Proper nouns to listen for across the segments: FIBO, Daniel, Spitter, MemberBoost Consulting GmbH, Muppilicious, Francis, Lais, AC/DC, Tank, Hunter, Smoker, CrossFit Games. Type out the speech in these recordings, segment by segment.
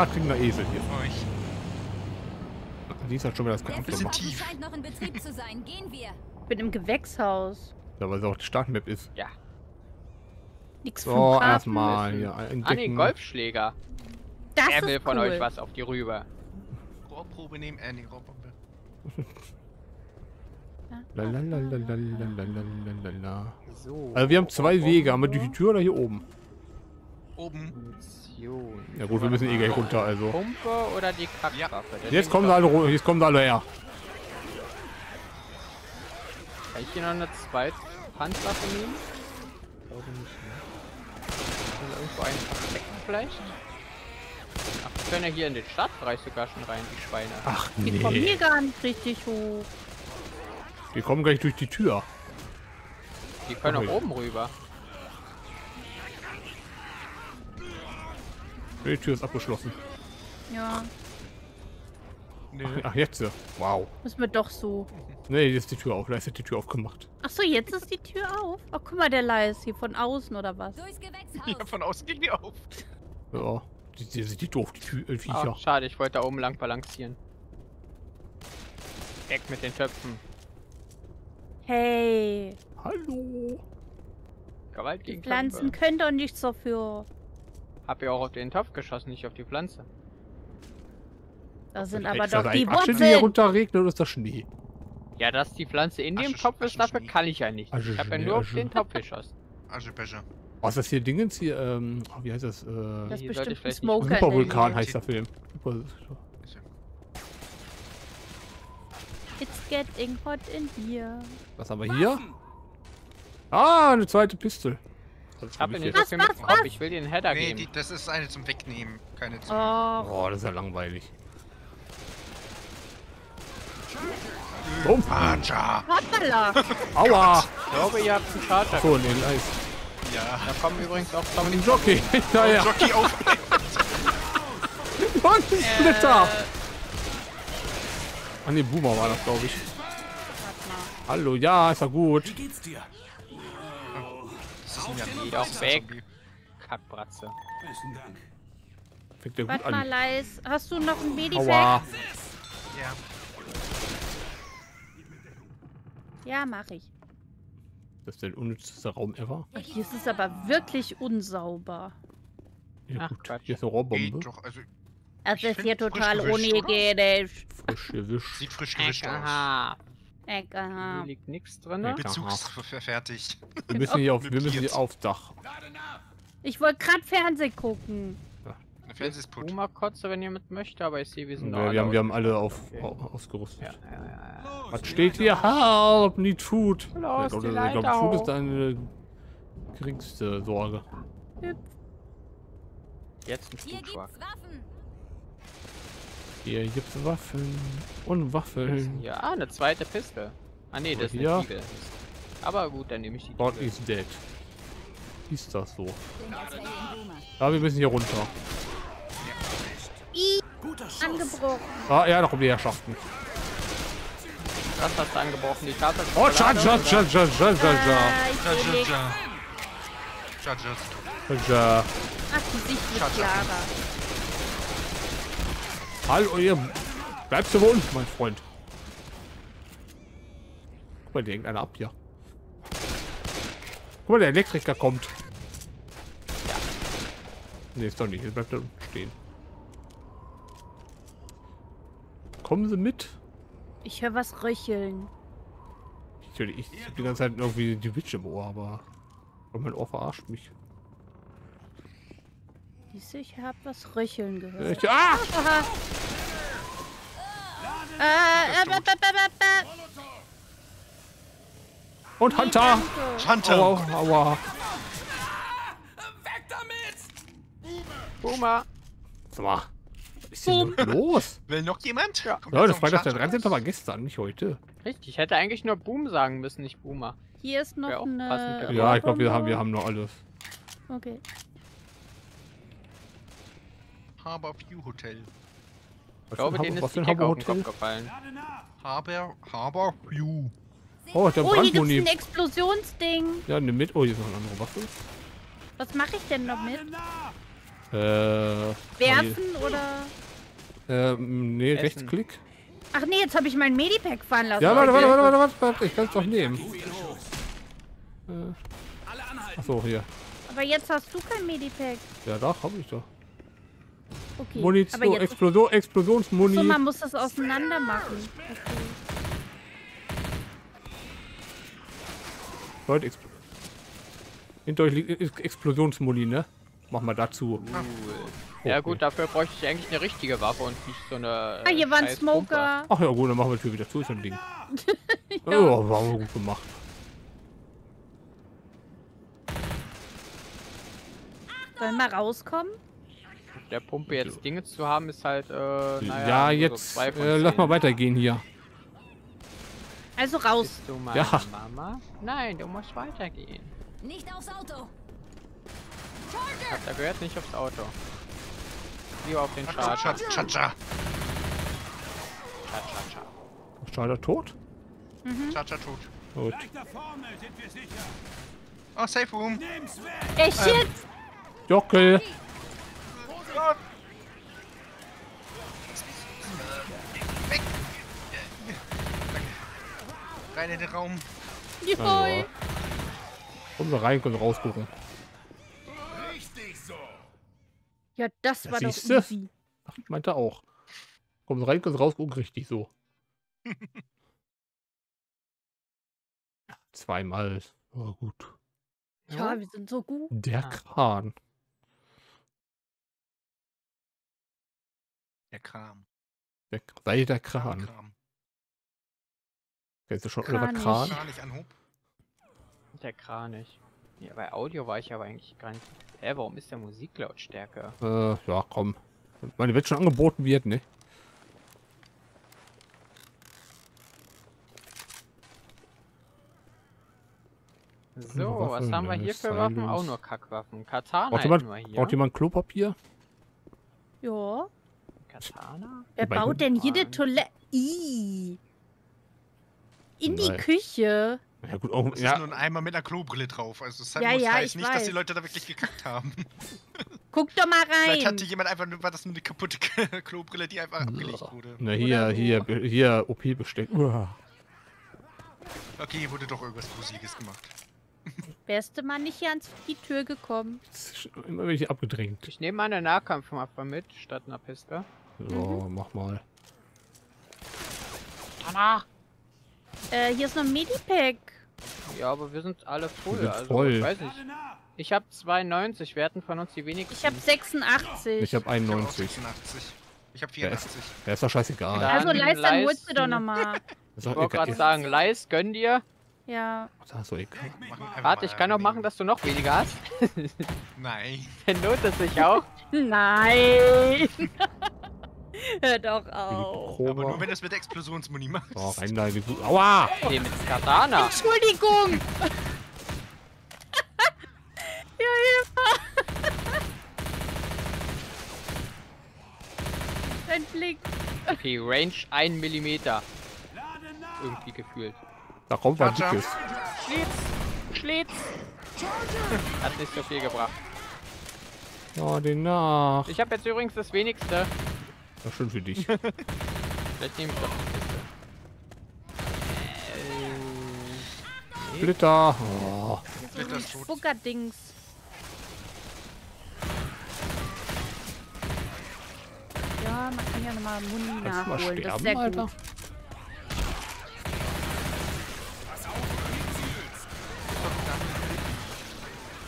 Gerade kriegen wir Esel hier. Die ist halt schon wieder das Kampf. Scheint noch in Betrieb zu sein. Gehen wir. Ich bin im Gewächshaus. Ja, weil es auch die Startmap ist. Ja. Nix vom Karten. So, erstmal hier entdecken. Ah, nee, Golfschläger. Das ist cool. Er will von euch was auf die Rübe. Rohrprobe nehmen, nee, Rohrprobe. Lalalalalalalalalala. So. Also wir haben zwei Wege. Haben wir durch die Tür oder hier oben? Oben. Ja gut, wir müssen eh gleich runter, also. Pumpe oder die Kackwaffe? Jetzt kommen sie alle runter, jetzt kommen sie alle her. Kann ich hier noch eine zweite Panzerwaffe nehmen? Glaube nicht. Kann irgendwo einen verstecken vielleicht? Ach, wir können ja hier in den Stadtbereich sogar schon rein, die Schweine. Ach nee. Die kommen hier gar nicht richtig hoch. Die kommen gleich durch die Tür. Die können auch oben rüber. Die Tür ist abgeschlossen. Ja. Nee. Ach, jetzt ja. Wow. Müssen wir doch so. Nee, jetzt ist die Tür auf. Da ist die Tür aufgemacht. Ach so, jetzt ist die Tür auf? Ach, guck mal, der Leis hier von außen oder was? Ja, von außen ging die auf. Ja, die sind doof, die Tür, Viecher. Ach, schade, ich wollte da oben lang balancieren. Weg mit den Töpfen. Hey. Hallo. Gewalt gegen Pflanzen können doch nichts dafür. Hab ja auch auf den Topf geschossen, nicht auf die Pflanze. Das sind aber doch die Wurzeln. Wenn hier runter regnet, ist das Schnee. Ja, dass die Pflanze in dem Topf ist, dafür kann ich ja nicht. Ich habe ja nur auf den Topf geschossen. Aschebecher. Was ist das hier Dingens hier? Wie heißt das? Das ist bestimmt ein Smoker. Supervulkan heißt der Film. It's getting hot in here. Was haben wir hier? Ah, eine zweite Pistole. Ich hab den Header geben. Ich will den Header geben. Nee, das ist eine zum Wegnehmen, keine zum... Oh, das ist ja langweilig. Charger! Hoppala! Aua! Ich glaube, ihr habt einen Charger. Ach so, nee, nice. Ja. Da kommen übrigens auch Tommy Jockey. Ja, ja. Jockey auf. Und Splitter! An den Boomer war das, glaube ich. Hallo, ja, ist ja gut. Wie geht's dir? Ja, auch weg. Kackbratze. Warte mal, Leis. Hast du noch ein Medivac? Ja. Ja, mach ich. Das ist der unnützeste Raum ever. Ach, hier ist es aber wirklich unsauber. Ja, gut. Ach, hier ist eine Rohrbombe. Also ist hier total unhygienisch. Frisch gewischt. Sieht frisch gewischt aus. Hier liegt nichts drin. Bezugsfertig. Wir müssen hier auf Dach. Ich wollte gerade Fernsehen gucken. Ja. Der Fernseher ist putt. Oma kotze, wenn ihr mit möchte, aber ich sehe, wir sind alle. Wir haben alle ausgerüstet. Ja. Los, was steht hier? Help, need food. Los, ich glaube, Food ist deine geringste Sorge. Jetzt ein Stückschlag. Hier gibt's Waffen und Waffeln. Ja, eine zweite Pistole. Ah ne, das ist eine Diebe. Aber gut, dann nehme ich die. God is dead. Ist das so? Ja, wir müssen hier runter. Angebrochen. Ah, ja, noch um die Herrschaften. Das hast du angebrochen, die Karte. Oh, Charger. Ach, die Sicht wird klarer. Hallo, ihr bleibst du wohl, mein Freund. Guck mal, der hängt einer ab hier. Guck mal, der Elektriker kommt. Ja. Nee, ist doch nicht. Jetzt bleibt er stehen. Kommen Sie mit? Ich höre was röcheln. Ich hab die ganze Zeit irgendwie die Witch im Ohr, aber mein Ohr verarscht mich. Ich habe was röcheln gehört. Und Hunter! Aua. Weg damit! Boomer! Sag mal, was ist denn los? Will noch jemand? Ja. Leute, Freitag der 13. war gestern, nicht heute. Richtig, ich hätte eigentlich nur Boom sagen müssen, nicht Boomer. Hier ist noch eine... Ja, ich glaube, wir haben nur alles. Okay. Harbor View Hotel. Ich glaube, den ist die Decke auf den Kopf gefallen. Harbor View. Oh, der Brandmuni. Hier gibt's ein Explosionsding. Ja, nimm mit. Oh, hier ist noch eine andere Waffe. Was mache ich denn noch mit? Werfen oder? Nee, Essen. Rechtsklick. Ach nee, jetzt habe ich mein Medipack fahren lassen. Ja, warte, ich kann es doch nehmen. Achso, hier. Aber jetzt hast du kein Medipack. Ja, doch, habe ich doch. Okay. Munition, aber jetzt Explosionsmuni. So, man muss das auseinander machen. Okay. Leute, hinter euch liegt Explosionsmuni, ne? Mach mal dazu. Oh, ja gut, okay. Dafür bräuchte ich eigentlich eine richtige Waffe und nicht so eine... Ah, hier war ein Smoker. Ach ja gut, dann machen wir die Tür wieder zu, so ein Ding. Ja. Oh, war gut gemacht. Sollen wir rauskommen? Der Pumpe jetzt Dinge zu haben ist halt, naja, ja, jetzt, so lass mal weitergehen hier. Also raus. Bist du meine Mama? Nein, du musst weitergehen. Nicht aufs Auto. Da gehört nicht aufs Auto. Lieber auf den Charger. Charger tot? Mhm. Charger tot. Gut. Oh, Safe Room. Echt jetzt? Jockel. Weg. Rein in den Raum. Joi. Kommen wir rein, können wir rausgucken. Ja, das war doch easy. Ach, ich meinte auch. Kommen wir rein, können wir rausgucken, richtig so. Zweimal. Oh, gut. Ja, wir sind so gut. Der Kran. Der Kram. Sei der Kran. Kennst du schon über Kran? Der Kranich. Ja, bei Audio war ich aber eigentlich gar nicht. Hä, warum ist der Musiklautstärke? Ja, komm. Meine wird schon angeboten wird, ne? So, was haben wir hier für Waffen? Auch nur Kackwaffen. Katana hätten wir hier. Braucht jemand Klopapier? Ja. Katana? Wer baut denn hier die Toilette? Iiii. In die Küche. Ja, gut, auch das ist nur ein Eimer mit einer Klobrille drauf. Also es heißt nicht, dass die Leute da wirklich gekackt haben. Guck doch mal rein. Vielleicht hatte jemand einfach, war das nur eine kaputte Klobrille, die einfach abgelegt wurde. Na hier, OP-Besteck. Okay, hier wurde doch irgendwas Gruseliges gemacht. Beste Mann nicht hier an die Tür gekommen. Immer wenn ich abgedrängt. Ich nehme eine Nahkampfwaffe mit, statt einer Piste. So, mach mal. Tana! Hier ist noch ein Medipack. Ja, aber wir sind alle voll. Also, voll. Ich weiß nicht. Ich habe 92, wir hatten von uns die wenigsten. Ich habe 86. Ich habe 91. Ich habe 84. Ja, ist doch scheißegal. Also Leist, dann holst du doch nochmal. Ich wollte gerade sagen, Leist, gönn dir. Ja. Das ist doch egal. Warte, ich kann auch machen, dass du noch weniger hast. Nein. Dann lohnt es sich auch. Nein. Hör doch auf. Aber nur wenn das mit Explosionsmuni macht. Oh, rein da, wie gut. Aua! Nee, mit Katana. Entschuldigung! Ja, Hilfe! Dein Blick. Okay, Range 1 Millimeter. Irgendwie gefühlt. Da kommt was Dickes. Schlitz! Hat nicht so viel gebracht. Oh, den nach. Ich habe jetzt übrigens das wenigste. Das ist schön für dich. Vielleicht nehme ich doch die Kiste. Splitter. Oh. Spuckerdings. Ja, man kann ja nochmal Muni nachholen. Das ist sehr gut. Alter.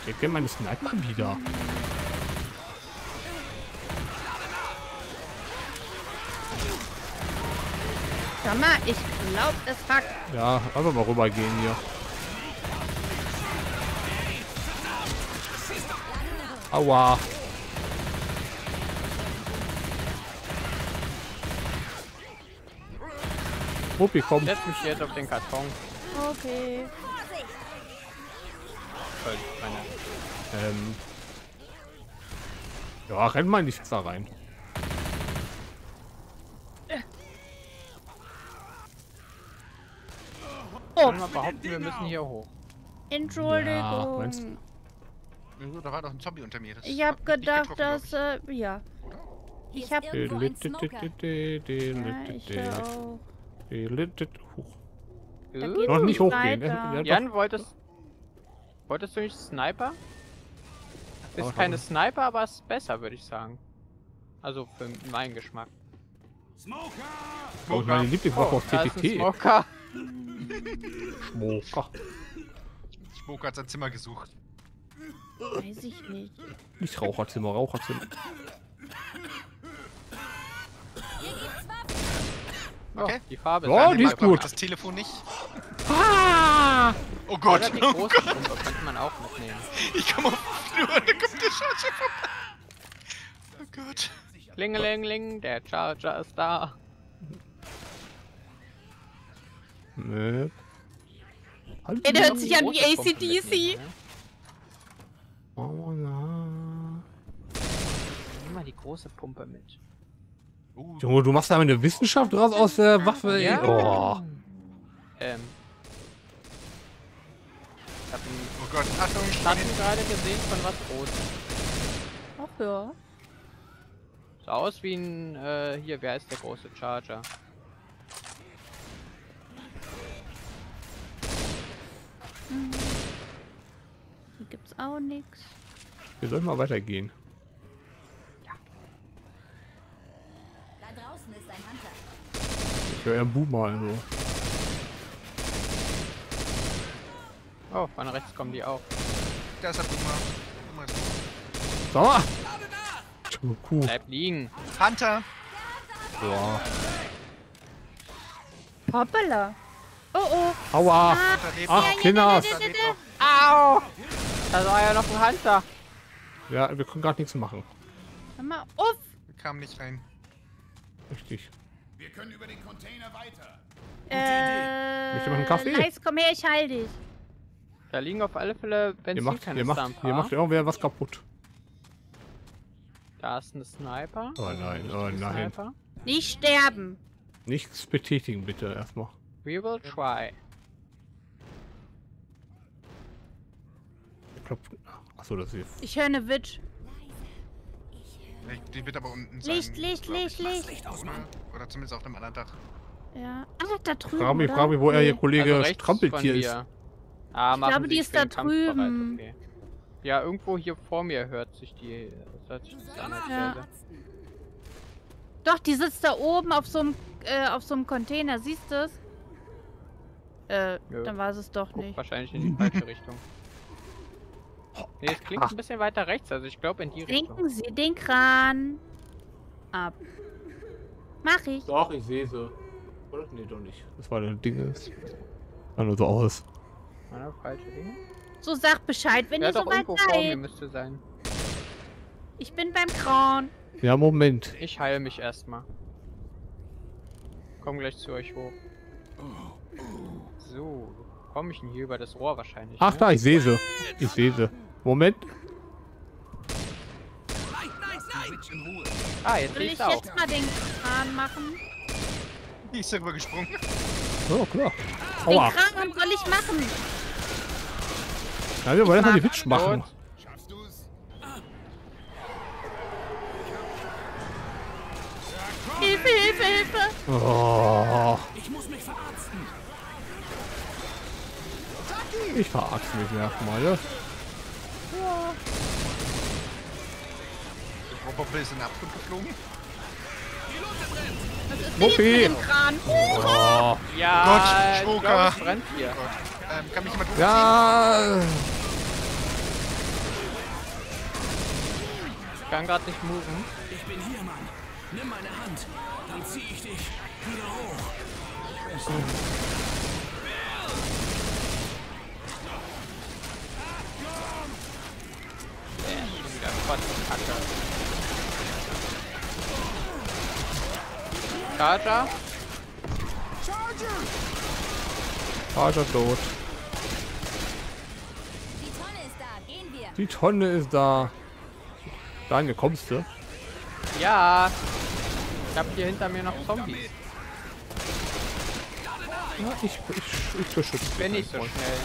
Ich kenne meine Sniper wieder. Sag mal, ich glaube, das hackt. Ja, einfach mal rübergehen hier. Aua. Wuppi, komm. Setz mich jetzt auf den Karton. Okay. Ja, renn mal in die Fenster rein. Oh. Ich kann mal behaupten, wir müssen hier hoch. Entschuldigung. Ja, Da war doch ein Zombie unter mir. Das ich hab gedacht, dass... ja. Ich hab... Noch nicht hochgehen. Jan, wolltest du nicht Sniper? Ist keine Sniper, aber ist besser, würde ich sagen. Also für meinen Geschmack. Smoker! Oh, meine Lieblingswaffe auf TTT. Smoker! Smoker. Smoker hat sein Zimmer gesucht. Weiß ich nicht. Nicht Raucherzimmer, Raucherzimmer. Okay. Oh, die Farbe ist die ist gut. Das Telefon nicht. Ah! Oh Gott! Die große Schuhe könnte man auch mitnehmen. Ich komme auf den Flur, da kommt der Charger vorbei. Oh Gott. Klingelingeling, der Charger ist da. Nö. Nee. Der hört sich an wie AC/DC. Oh nein. Nimm mal die große Pumpe mit. Junge, du machst da eine Wissenschaft raus aus der Waffe, ja. Oh. Ich hab einen Schatten gerade gesehen von was Großes. Ach ja. Sah aus wie ein, hier, wer ist der große Charger? Hm. Hier gibt's auch nichts. Wir sollten mal weitergehen. Ich höre ja einen Boomer, also. Oh, von rechts kommen die auch. Da ist der Boomer. Sauer! So. Cool. Bleib liegen. Hunter! Ja. Hoppala. Oh oh. Aua. Ach, Kinder. Au. Da war ja noch ein Hunter. Ja, wir können gerade nichts machen. Hör mal auf. Wir kamen nicht rein. Richtig. Wir können über den Container weiter. Möchte man einen Kaffee? Nice, komm her, ich heil dich. Da liegen auf alle Fälle Benzinkanister. Hier macht irgendwer was kaputt. Da ist ein Sniper. Oh nein, oh nein. Sniper. Nicht sterben. Nichts betätigen bitte erstmal. We will try. Achso, das hier. Ich höre eine Witch. Die wird aber unten sein. Licht aus, Mann. Oder zumindest auf dem anderen Dach. Ja. Ah, da drüben. Ich frage mich, wo ihr Kollege also strampelt hier ist. Ah, ich glaube, die ist da drüben. Okay. Ja, irgendwo hier vor mir hört sich die. Ja. Doch, die sitzt da oben auf so einem Container. Siehst du es? Ja. Dann war es doch nicht. Wahrscheinlich in die falsche Richtung. Nee, es klingt ein bisschen weiter rechts, also ich glaube in die Richtung. Trinken Sie den Kran ab. Mach ich. Doch, ich sehe sie. Oder? Nee, doch nicht. Das war der Ding. Sah nur so aus. War das falsche Ding? So, sagt Bescheid, wenn ihr so weit seid. Ich bin beim Kran. Ja, Moment. Ich heile mich erstmal. Komm gleich zu euch hoch. So. Komme ich denn hier über das Rohr wahrscheinlich? Ach, ne? Da, ich sehe sie. Ich sehe sie. Moment. Nein. Ah, jetzt will ich auch. Jetzt mal den Kran machen. Die ist darüber gesprungen. Oh, klar. Aua. Den Kran soll ich machen. Ja, wir wollen erstmal die Witsch machen. Gut. Schaffst du's? Hilfe, Hilfe, Hilfe. Oh. Ich muss mich verarzten. Ich verarzt mich erstmal, ja? Ja. Der Roboter ist in den Abgrund geflogen. Muppi! Oh. Ja, Gott, Smoker! Brennt hier. Gott. Kann mich jemand hochziehen? Ja! Ich kann gerade nicht moven. Ich bin hier, Mann. Nimm meine Hand. Dann zieh ich dich wieder hoch. Charger. Charger tot. Die Tonne ist da, gehen wir. Die Tonne ist da. Daniel, kommst du? Ja. Ich hab hier hinter mir noch Zombies. Ja, ich beschütze. Bin nicht so schnell.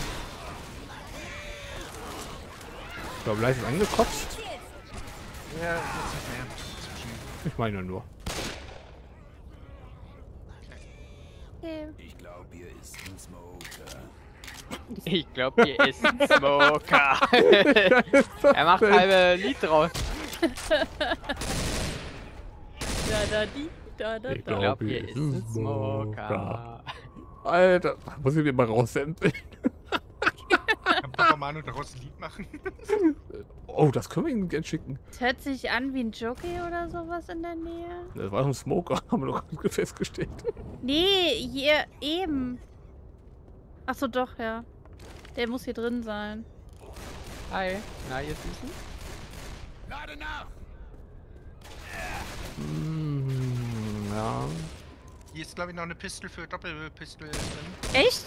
So, leicht angekotzt. Ja, das ist mehr. Ich meine nur. Okay. Ich glaube, hier ist ein Smoker. Ich glaube, hier ist ein Smoker. Er macht halbe Lied drauf. Da, da, die, da, da, da. Ich glaube, hier ist ein Smoker. Alter, muss ich den mal raussampeln? Kann Papa Manu daraus ein Lied machen? Oh, das können wir ihm gerne schicken. Das hört sich an wie ein Jockey oder sowas in der Nähe. Das war doch ein Smoker, haben wir doch festgestellt. Nee, hier eben. Achso, doch, ja. Der muss hier drin sein. Hi. Na, ihr Süßen? Lade nach! Mm, ja. Hier ist, glaube ich, noch eine Pistole für Doppelpistole drin. Echt?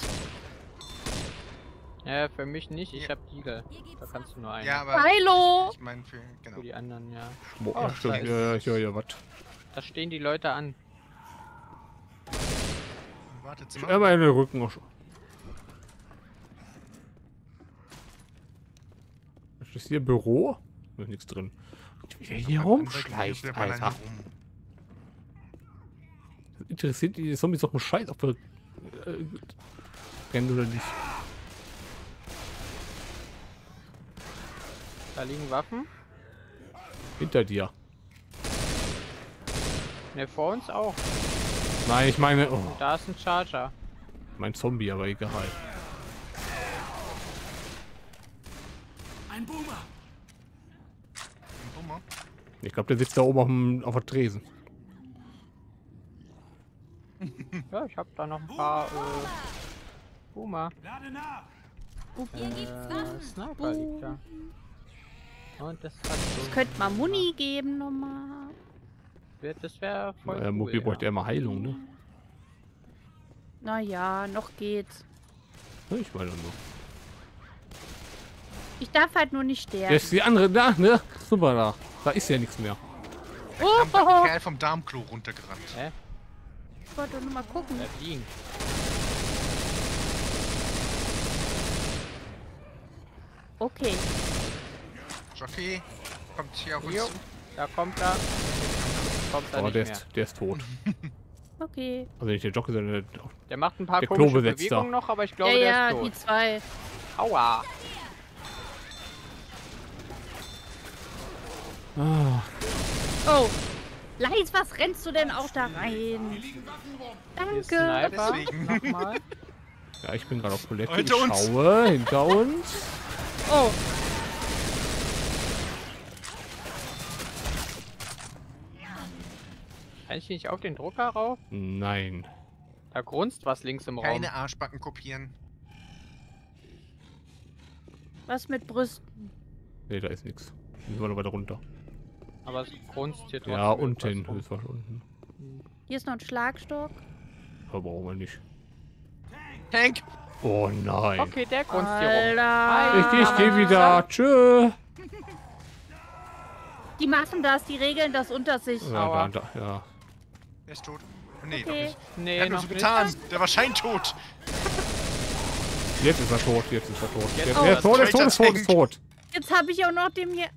Ja, für mich nicht. Ich hab die da. Da kannst du nur einen. Ja, aber Hallo! Ich meine für, genau. Für die anderen, ja. Oh, ja, stimmt. Ja, ich höre ja was. Da stehen die Leute an. Wartet mal. Aber in den Rücken noch schon. Ist hier Büro? Da ist nichts drin. Hier rumschleicht, Alter. Interessiert die Zombies doch einen Scheiß, ob wir rennen oder nicht. Da liegen Waffen. Hinter dir. Ne, vor uns auch. Nein, ich meine... Oh. Da ist ein Charger. Mein Zombie, aber egal. Ein Boomer. Ein Boomer? Ich glaube, der sitzt da oben auf dem Tresen. Ja, ich habe da noch ein paar Boomer. Hier gibt's Sniper liegt da. Und das hat so ich könnte mal Muni geben nochmal. Das wäre voll cool, Mobi bräuchte ja mal Heilung, ne? Naja, noch geht's. Ich meine noch. Ich darf halt nur nicht sterben. Jetzt ist die andere da, ne? Super da. Da ist ja nichts mehr. Da kam der Kerl vom Darmklo runtergerannt. Hä? Ich wollte nur mal gucken. Okay. Jockey, kommt hier auf uns zu. Da kommt er. Oh, der ist tot. Okay. Also nicht der Jockey, sondern der macht ein paar komische Bewegungen noch, aber ich glaube, der ist tot. Ja, die zwei. Aua. Ah. Oh, Leis, was rennst du denn auch da rein? Danke. Deswegen nochmal. Ja, ich bin gerade auf Toilette. Hinter uns. Schaue, hinter uns. Oh. Kann ich nicht auf den Drucker rauf? Nein. Da grunzt was links im Raum. Keine Arschbacken kopieren. Was mit Brüsten? Nee, da ist nichts. Wir wollen weiter runter. Aber es grunzt hier drunter. Ja, unten. Unten. Hier ist noch ein Schlagstock. Aber brauchen wir nicht. Tank! Oh nein. Okay, der grunzt hier rum. Ich gehe wieder. Tschö. Die machen das, die regeln das unter sich. Ja, ja. Der ist tot. Nee, okay. Doch nicht. Nee, der hat nur so getan. Der war scheintot. Jetzt ist er tot, jetzt ist er tot. Jetzt ist tot. Jetzt habe ich auch noch dem hier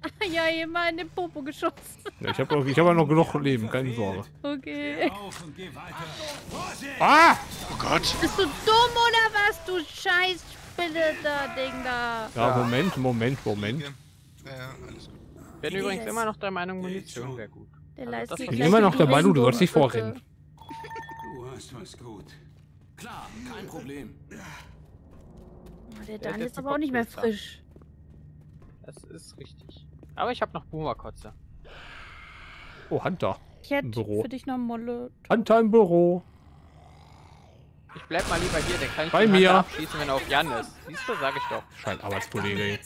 jemand in den Popo geschossen. Ja, ich hab noch genug Leben, keine Sorge. Okay. Ah! Oh Gott! Bist du dumm oder was, du scheiß Spitter da Ding da? Ja, Moment. Ja, alles gut. Ich bin übrigens immer noch der Meinung, Munition wäre gut. Ich bin immer noch der Meinung, du sollst nicht vorrennen. Du hast was gut. Klar, kein Problem. Oh, der Dan ist aber auch nicht mehr frisch. Das ist richtig. Aber ich habe noch Boomerkotze. Oh, Hunter. Ich hätte für dich noch Molle. Hunter im Büro. Ich bleib mal lieber hier, der kann ich bei mir abschießen, wenn er auf Jan ist. Siehst du, sag ich doch. Scheint Arbeitskollege.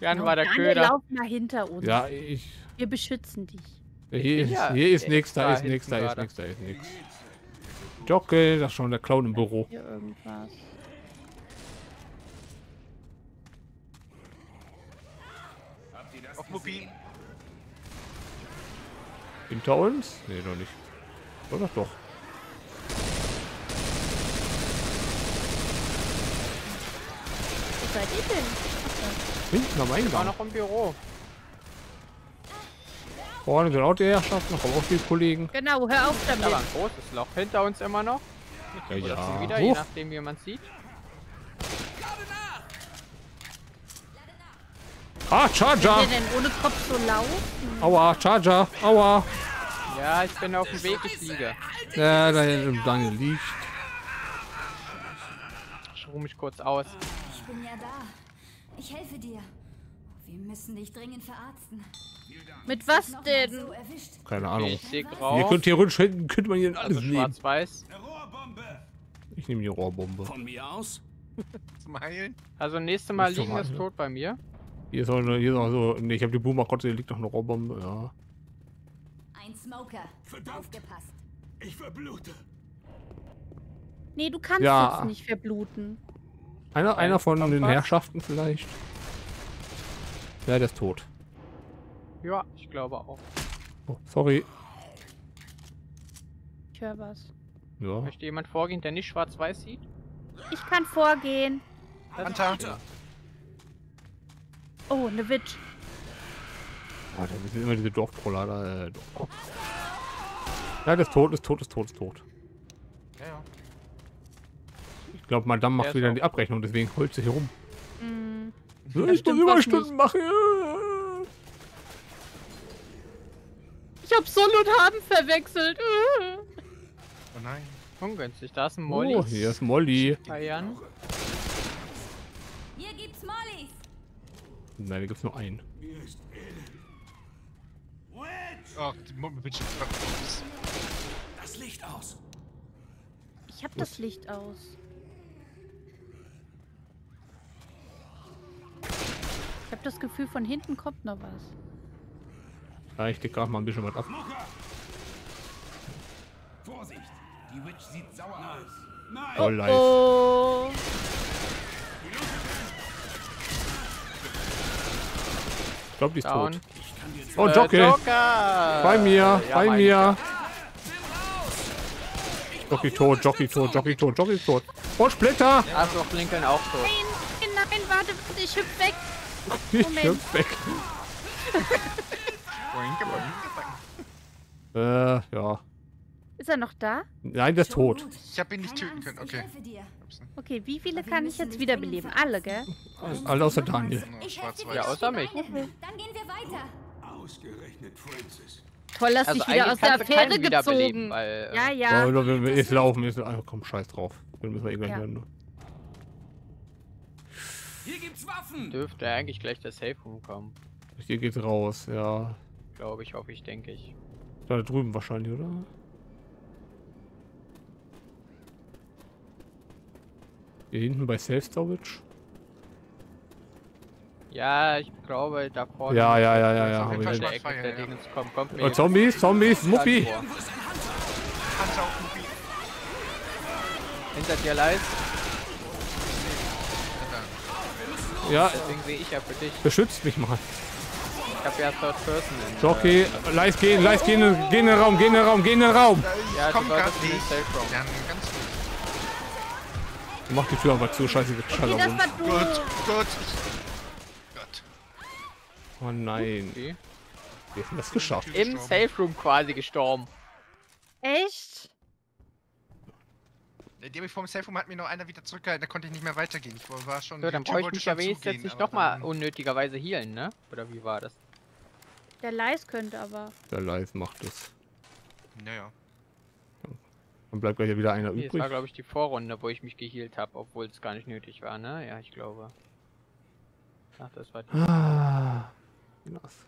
Jan war der Köder. Wir laufen da hinter uns. Ja, wir beschützen dich. Hier ist nichts, da ist nichts, da ist nichts, da ist nichts. Jockey, das ist schon der Clown im Büro. Hier irgendwas. Auf Mobil. Hinter uns? Nee, noch nicht. Oder doch? seid ihr denn? Hinten am Eingang. Ich war noch im Büro. Vorne sind auch die Herrschaften, noch auch die Kollegen. Genau, hör auf damit. Da war ein großes Loch hinter uns immer noch. Ja, ja. Wieder, je nachdem, wie man sieht. Ah, Charger! Kann der denn ohne Kopf so laufen? Aua, Charger! Aua! Ja, ich bin auf dem Weg, ich liege. Ja, da hinten lange liegt. Ich ruhe mich kurz aus. Ich bin ja da. Ich helfe dir. Wir müssen dich dringend verarzten. Mit was denn? So keine Ahnung. Ihr könnt theoretisch hinten, könnte man hier alles also nehmen. Schwarz-Weiß. Ich nehme die Rohrbombe. Von mir aus? Zum Heilen? Also, nächstes Mal liegen das tot bei mir. Hier ist auch eine, hier ist auch so, nee, ich habe die Boomer-Kotze, hier liegt noch eine Rohrbombe, ja. Ein Smoker. Verdammt. Aufgepasst. Ich verblute. Nee, du kannst ja jetzt nicht verbluten. Einer von den Herrschaften vielleicht. Ja, der ist tot. Ja, ich glaube auch. Oh, sorry. Ich höre was. Ja. Möchte jemand vorgehen, der nicht schwarz-weiß sieht? Ich kann vorgehen. Hunter. Oh, eine Witch. Oh, da sind immer diese Dorftroller da. Ja, das ist tot, ist tot, ist tot, ist tot. Ja, ja. Ich glaube, Madame macht wieder die Abrechnung, deswegen heult sie hier rum. Mhm. Ich muss Überstunden machen. Ich hab Soll und Haben verwechselt. Oh nein. Ungünstig, da ist ein Molly. Oh, hier ist Molly. Bayern. Hier gibt's Mollys. Nein, da gibt's nur einen. Oh, die das Licht aus. Ich hab das Licht aus. Ich hab das Gefühl, von hinten kommt noch was. Ja, ich decke gerade mal ein bisschen was ab. Vorsicht! Die Witch sieht sauer aus. Nein! Oh, leid. Oh. Ich glaube, die ist tot. Oh, Jockey! Bei mir! Ja, bei mir! Jockey tot, Jockey tot, Jockey tot, Jockey tot. Oh, Splitter! Also Blinkeln auch tot. Nein, nein, warte, ich hüpf weg! Ich hüpf weg! Ja. Ist er noch da? Nein, der ist tot. Ich habe ihn nicht töten können, okay. Okay, wie viele kann ich jetzt wiederbeleben? Alle, gell? Alle außer Daniel. Ja, außer mich. Dann gehen wir weiter. Ausgerechnet Francis. Toll, dass ich wieder aus der Fähre gezogen. Weil, ja, ja. Oder wenn wir jetzt laufen, ist einfach komm, scheiß drauf. Dann müssen wir irgendwann hören. Ne? Hier gibt's Waffen. Dürfte eigentlich gleich der Safe Room kommen. Hier geht's raus, ja. Glaube ich, hoffe ich, denke ich. Da drüben wahrscheinlich, oder? Hier hinten bei Self-Storage? Ja, ich glaube, da vorne. Ja, ja, ja, ja, ja. Auf der Ecke, der Dingens kommt, kommt mir. Zombies, Zombies, Muppi! Hinter dir leid. Ja. Deswegen sehe ich ja für dich. Beschützt mich mal. Ich hab ja Third Person in. Okay, leis gehen, geh in den Raum, geh in den Raum, geh in den Raum! Ja, ich komm grad nicht. Ja, ganz gut. Du mach die Tür aber zu, scheiße, wird Schall auf uns. Gut, gut. Oh nein. Okay. Wir haben das geschafft. Im Safe Room quasi gestorben. Echt? Die habe ich vor dem Safe Room hat mir noch einer wieder zurückgehalten, da konnte ich nicht mehr weitergehen. Ich war schon. So, dann brauche ich mich ja wenigstens jetzt nicht nochmal unnötigerweise healen, ne? Oder wie war das? Der Leis könnte aber. Der Leis macht es. Naja. Dann bleibt gleich wieder einer übrig. Das war, glaube ich, die Vorrunde, wo ich mich gehealt habe, obwohl es gar nicht nötig war, ne? Ja, ich glaube. Ach, das war die. Ah. Enough.